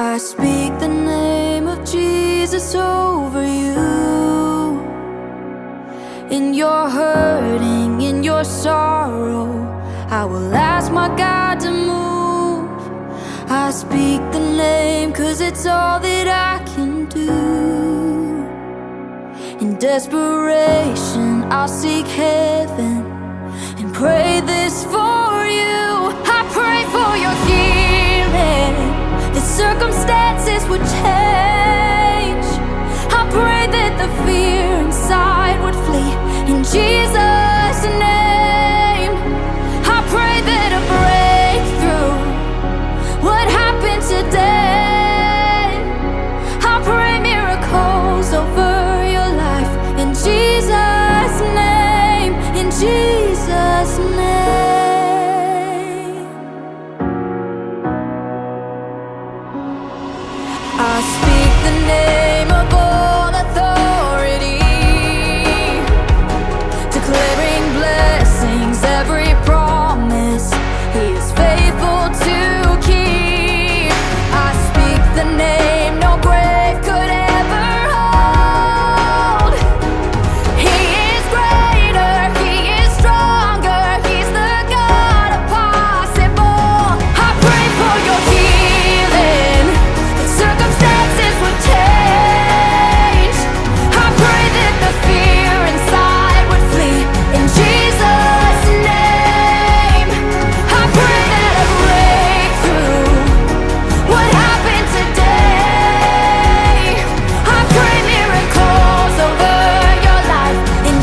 I speak the name of Jesus over you. In your hurting, in your sorrow, I will ask my God to move. I speak the name, cause it's all that I can do. In desperation, I'll seek heaven and pray this for you. I pray for your healing, that circumstances would change. I pray that the fear inside would flee in Jesus' name. I pray that a breakthrough would happen today. I pray miracles over your life in Jesus' name, in Jesus' name. I speak the name of all authority, declaring blessings, every promise He is faithful to keep. I speak the name no grave could ever hold. He is greater, He is stronger, He's the God of possible. I pray for your healing, circumstances would change. I pray that the fear inside would flee in Jesus' name.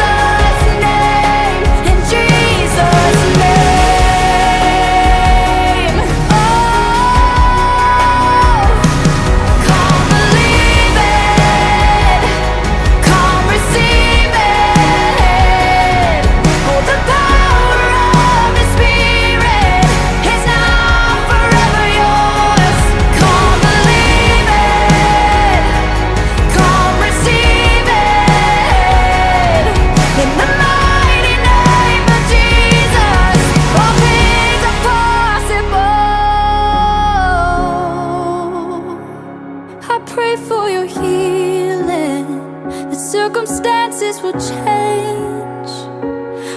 I pray that a breakthrough would happen today. I pray miracles over your life in Jesus' name, in Jesus' name. Oh, come believe it, come receive it. Oh, the power of the Spirit is now forever yours. Come believe it, come receive it. In the mighty name of Jesus, all things are possible. I pray for your healing, that circumstances will change.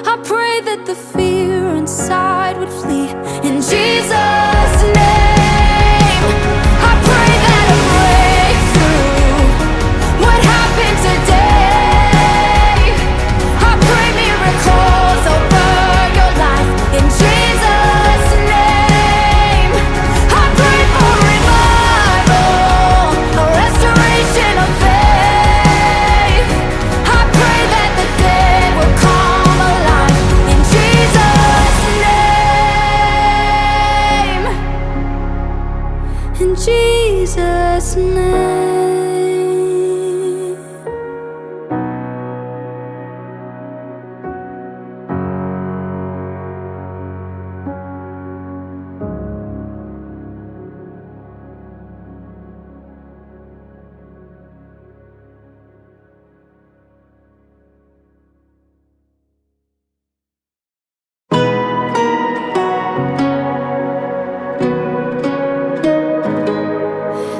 I pray that the fear inside would flee in Jesus' name. I pray that a breakthrough would happen today. I pray miracles over your life in Jesus' name. I pray for revival, a restoration of faith. I pray that the day will come alive in Jesus' name, in Jesus' name.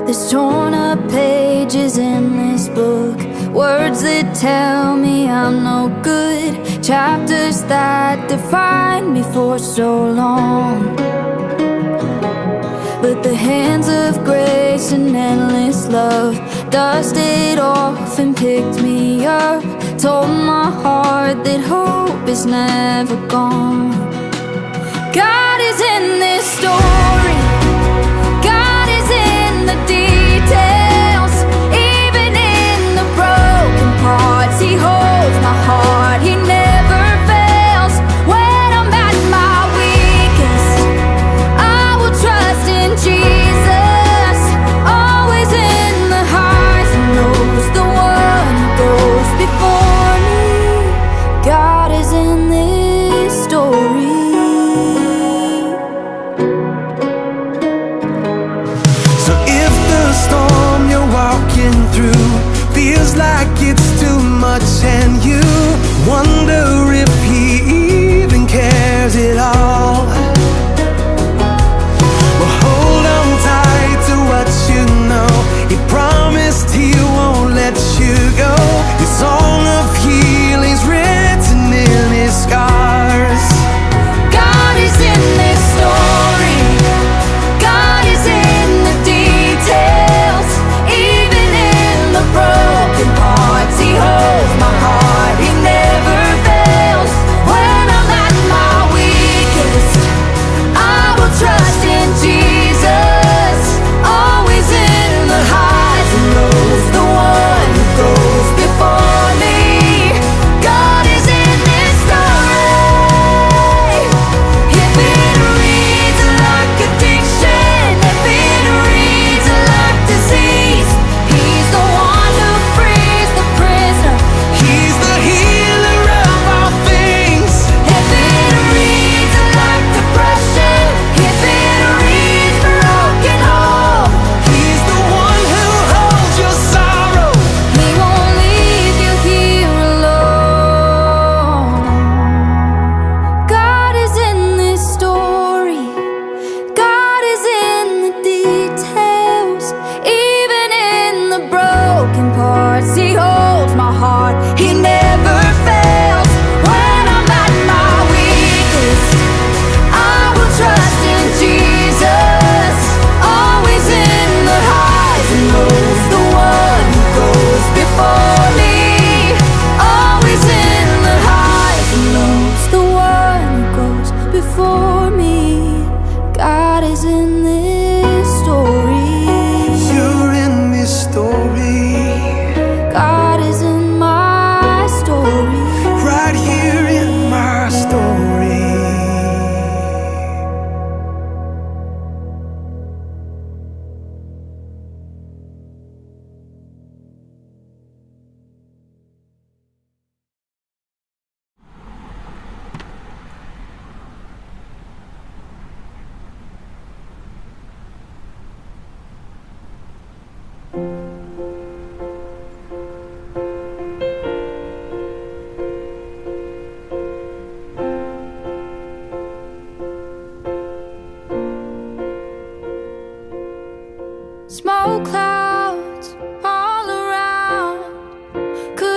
There's torn up pages in this book, words that tell me I'm no good, chapters that defined me for so long. But the hands of grace and endless love dusted off and picked me up, told my heart that hope is never gone. God is in this story, God is in the details, even in the broken parts. He holds my heart, He never fails. When I'm at my weakest, I will trust in Jesus. Always in the highs and lows, the one who goes before me. God is in this story.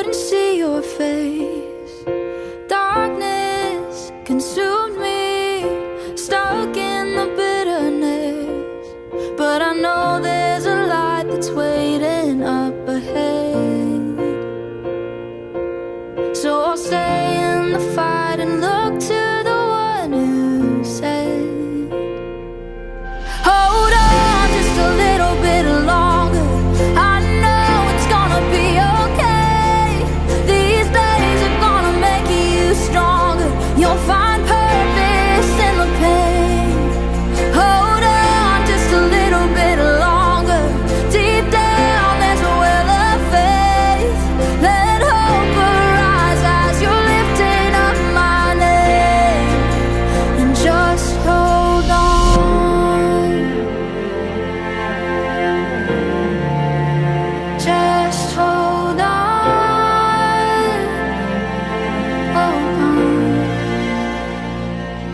couldn't see your face. Darkness consumed me, stuck in the bitterness. But I know there's a light that's waiting up ahead. So I'll stay in the fight and look to the one who said, hold on just a little bit longer. I know it's gonna be okay. These days are gonna make you stronger. You'll find purpose in the pain. Hold on just a little bit longer. Deep down there's a well of faith. Let hope arise as you're lifting up my name. And just hold on. Just hold on,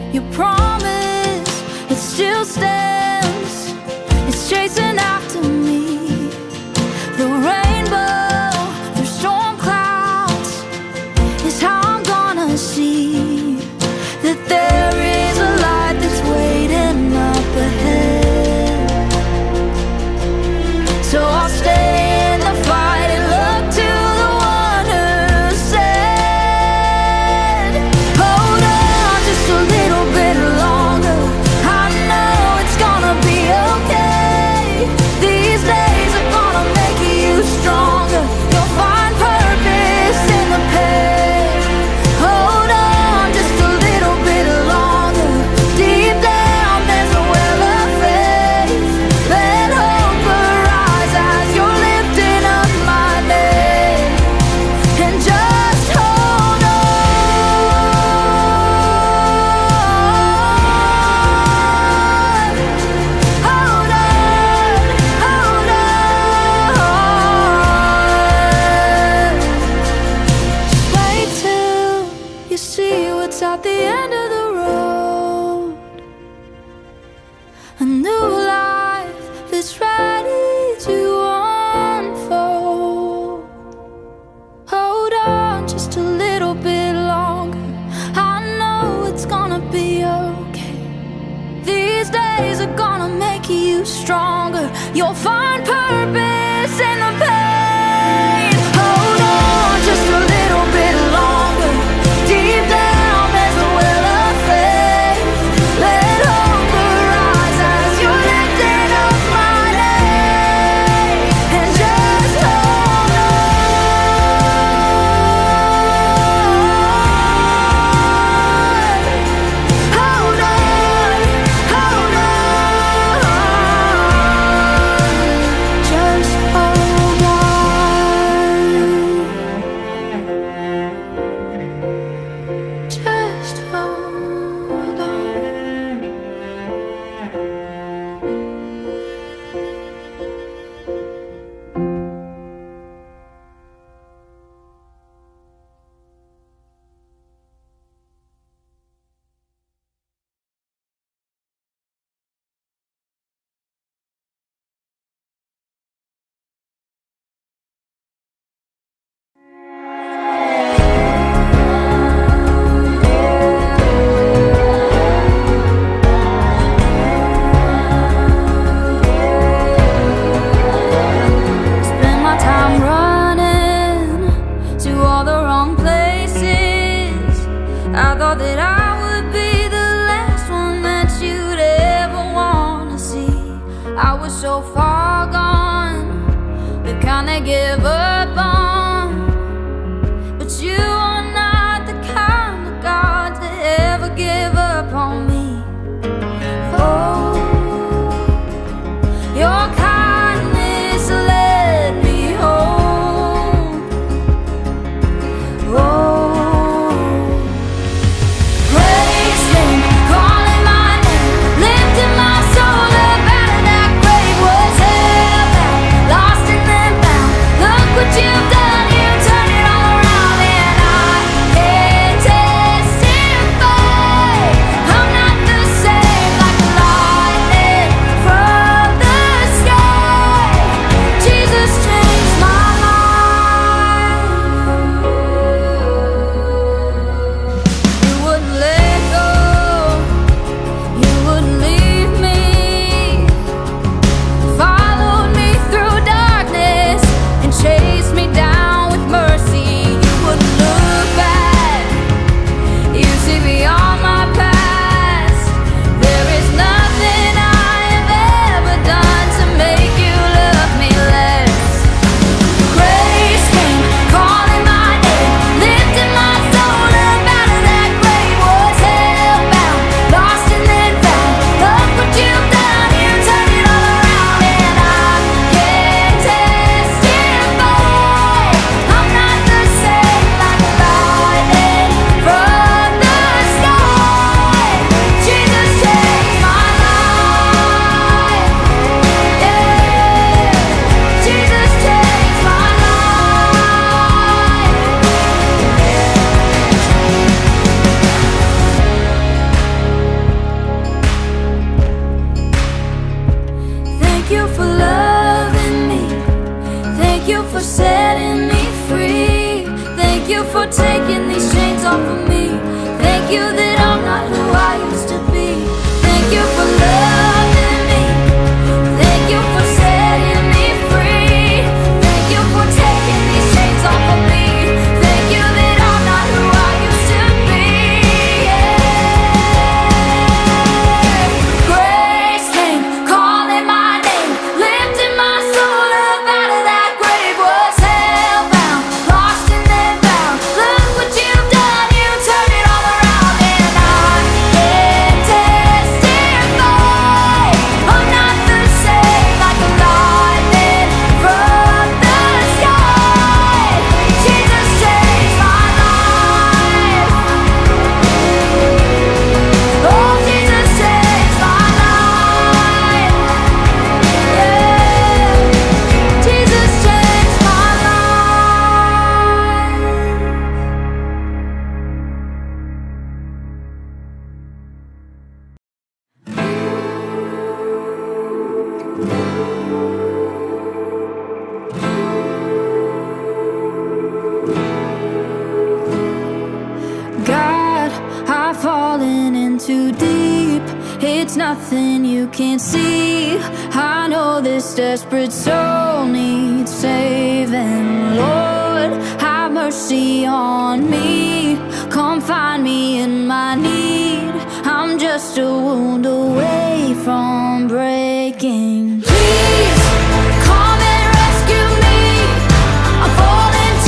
hold on. Your promise, it still stands. It's chasing after me. The rainbow through storm clouds is how I'm gonna see that there is a light that's waiting up ahead. So I'll stay. At the end of the road, a new life is ready to unfold. Hold on just a little bit longer. I know it's gonna be okay. These days are gonna make you stronger. You'll find purpose in the pain. for taking these chains off of me. Thank you that I'm not who I used to be. Thank you for loving me. Thank you for setting me free. Thank you for taking these chains off of me. Thank you that I'm not who I used to be, yeah. Grace came, calling my name, lifting my soul up out of that grave. Was hellbound, lost and then found. Look what you've done, you turned it all around. And I can testify, I'm not the same. Like a lightning from the sky, Jesus changed my life. Oh, Jesus changed my life, yeah. Jesus changed my life. God, I've fallen in too deep. It's nothing you can't see. I know this desperate soul needs saving. Lord, have mercy on me. Come find me in my need. I'm just a wound away from breaking. Please come and rescue me. I'm falling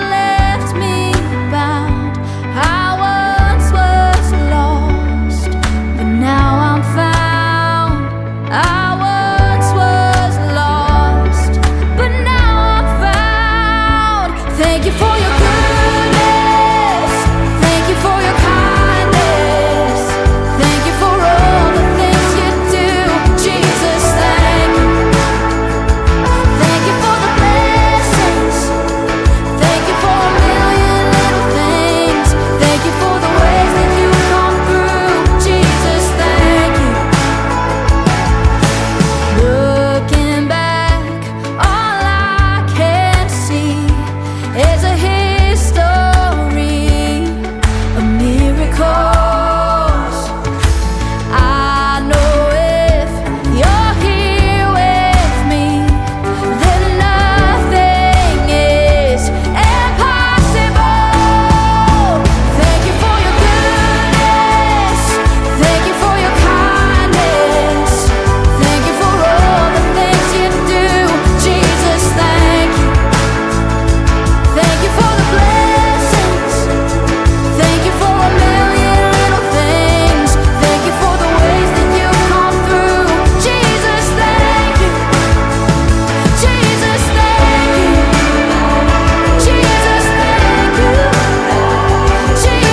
to my knees. I need you like the breath I'm breathing. Please come and win this fight. I let my white flag fly. I know you are the strength I'm needing. Please, oh please, Jesus help me please. Lord, I've done what I have done. Your grace is still enough to cleanse me, though I'm so unworthy. God, your kindness never fails. Your love will still prevail, even though I don't deserve it. Please come and rescue me. I'm falling to my knees. I need you like the breath I'm breathing. Please come and win this fight. I let my white flag fly. I know you are the strength I'm needing. Please, oh please. Lord, I need you. I need you now. Lord, I need you. I need you now. Please come and rescue me. I'm falling to my knees. I need you like the breath I'm breathing. Please come and win this fight. I let my white flag fly. I know you are the strength I'm needing. Please, oh please, Jesus help me please. Thank you for your goodness. Thank you for your kindness. Thank you for all the things you do, Jesus. Thank you, Jesus. I can hardly count the times your grace has pulled me out. Sin and shame had left me Thank you for your goodness. Thank you for your kindness. Thank you for all the things you do, Jesus. Thank you for the blessings. Thank you for a million little things. Thank you for the ways that you've gone through, Jesus. Thank you. Looking back, all I can see is a history of miracles. I know if you're here with me, then nothing is impossible.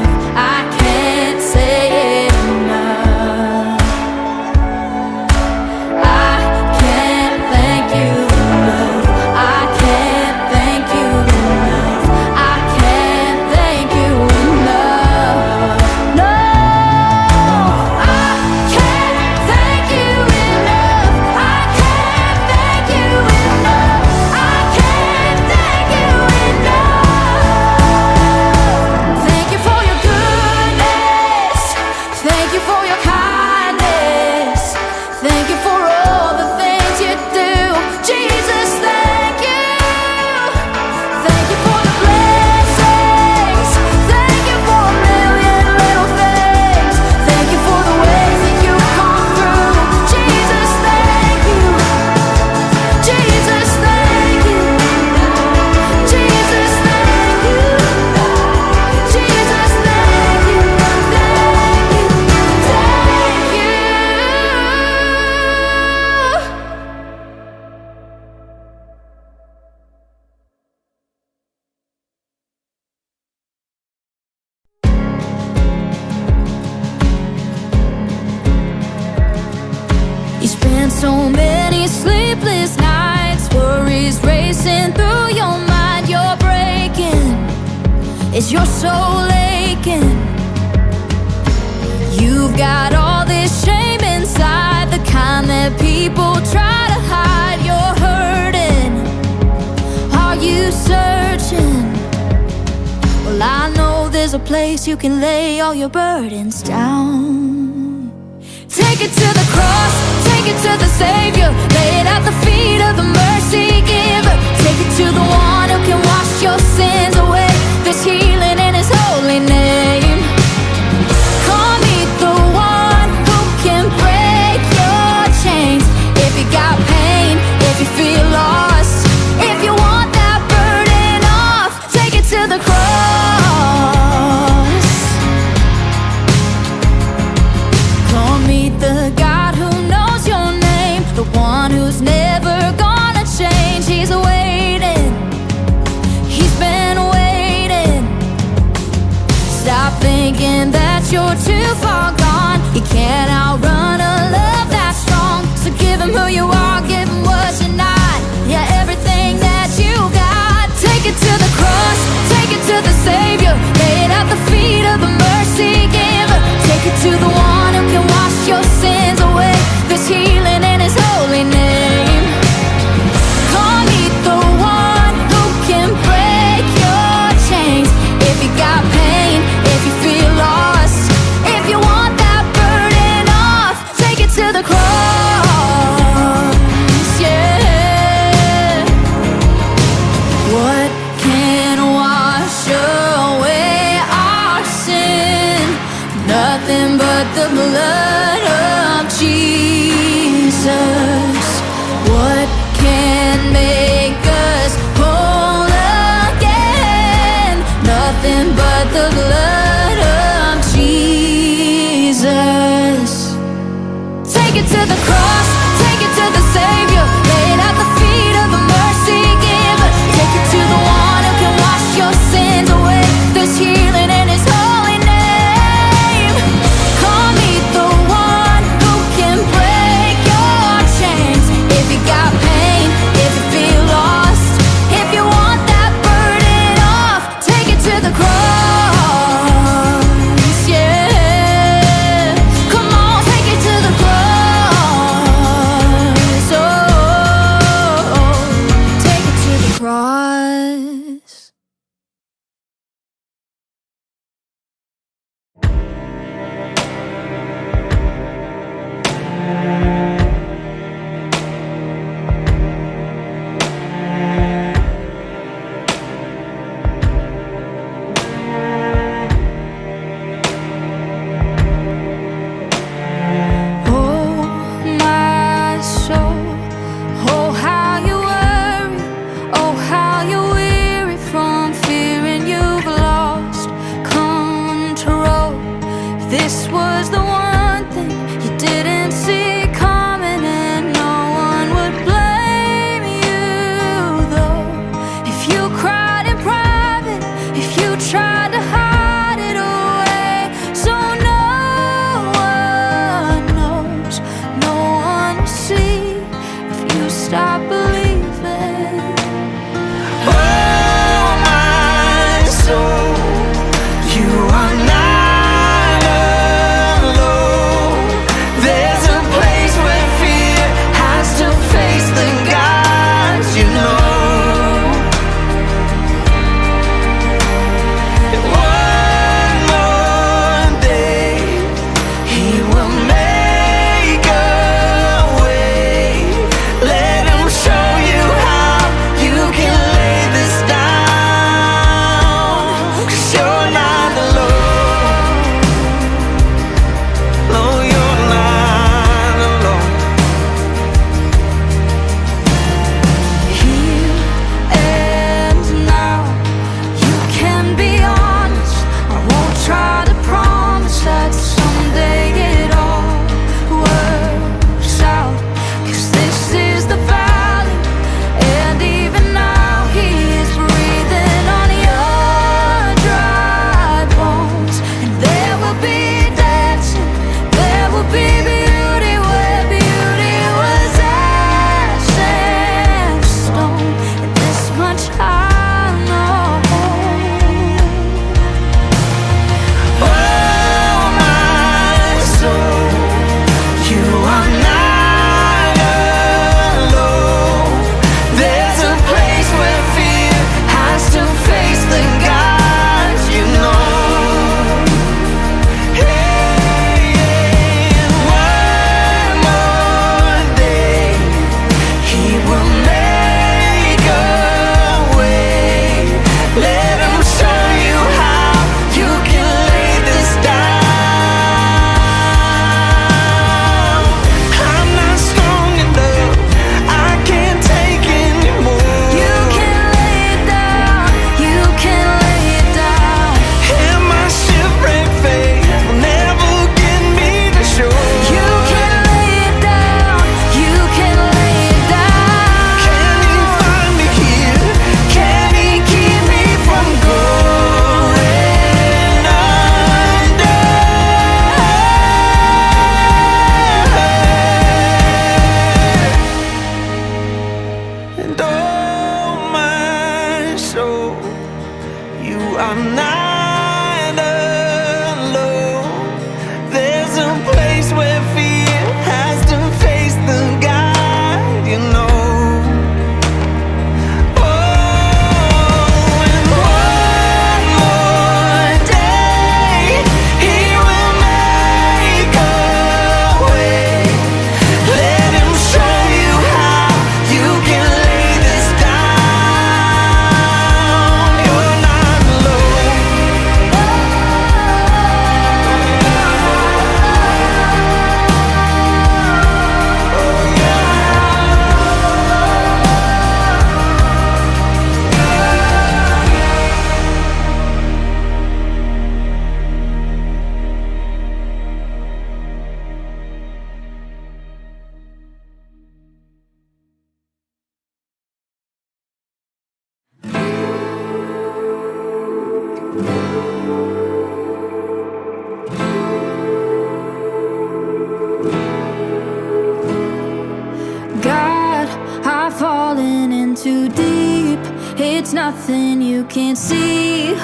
Thank you for your goodness. Thank you for your kindness. Thank you for all the things you do, Jesus. Thank you. Thank you for the blessings. Thank you for a million little things. Thank you for the ways that you've come through, Jesus. Thank you. Jesus, thank you. Jesus, thank you. Jesus, thank you. Thank you. I can't say it enough. I can't say it enough. I can't say it enough. I can't thank you enough. I can't thank you enough. I can't thank you enough. No, I can't thank you enough. I can't thank you enough. I can't thank you enough. Thank you for your goodness. Thank you for your kindness. Thank you for all the things you do, Jesus. Thank you. Thank you for the blessings. Thank you for a million little things. Thank you for the ways that you've come through, Jesus. Thank you. Jesus, thank you. Jesus, thank you. Jesus, thank you. Thank you. Thank you. You spend so many sleepless nights, worries racing through your mind. You're breaking, is your soul aching? You've got all this shame inside, the kind that people try to hide. You're hurting, are you searching? Well, I know there's a place you can lay all your burdens down. Take it to the cross, take it to the Savior, lay it at the feet of the mercy giver. Take it to the one who can wash your sins away. There's healing in his holy name. Come meet the one who can break your chains. If you got pain, if you feel lost, if you want that burden off, take it to the cross. Come meet the God who knows your name, the one who's never gonna change. He's waiting, he's been waiting. Stop thinking that you're too far gone. You can't outrun a love that's strong. So give him who you are, give him what you're not. Yeah, everything that you got. Take it to the cross, take it to the Savior, lay it at the feet of the mercy giver. Take it to the one who can wash your sins away. There's healing in his holy name. Come meet the one who can break your chains. If you got pain, if you feel lost, if you want that burden off, take it to the cross. Yeah. What can wash away our sin? Nothing but the blood of Jesus. What can make us whole again? Nothing but the blood of Jesus. Take it to the cross, take it to the Savior, lay it at the feet of the mercy giver. Take it to the one who can wash your sins away. There's healing in His holy name. Call me the one who can break your chains. If you got pain, if you feel lost, if you want that burden off, take it to the cross. You are not alone. too deep. It's nothing you can't see.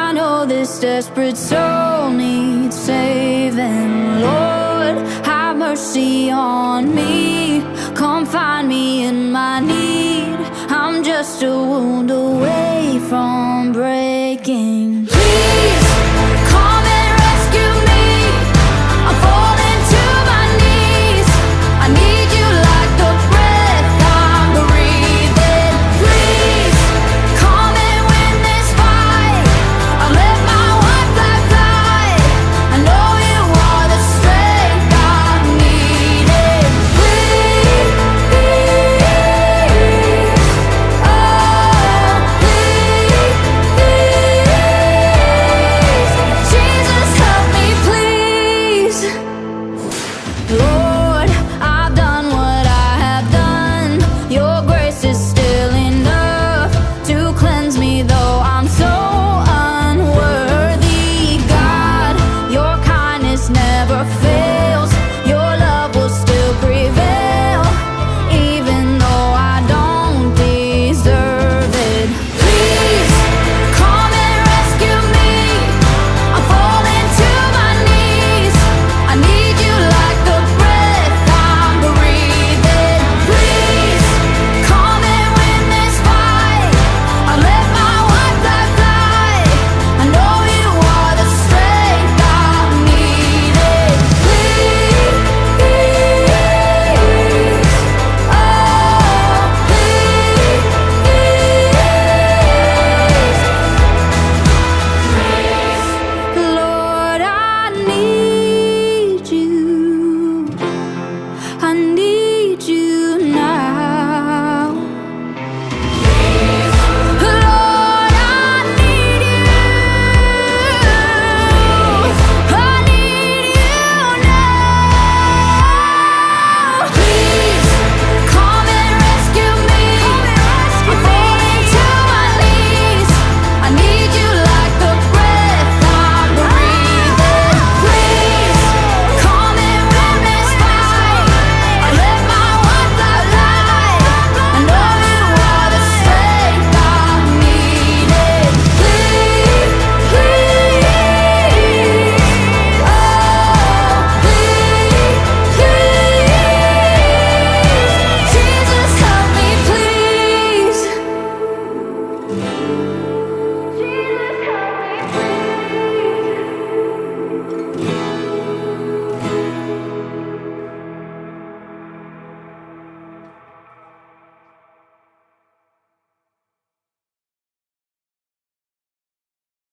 I know this desperate soul needs saving. Lord, have mercy on me. Come find me in my need. I'm just a wound away from breaking.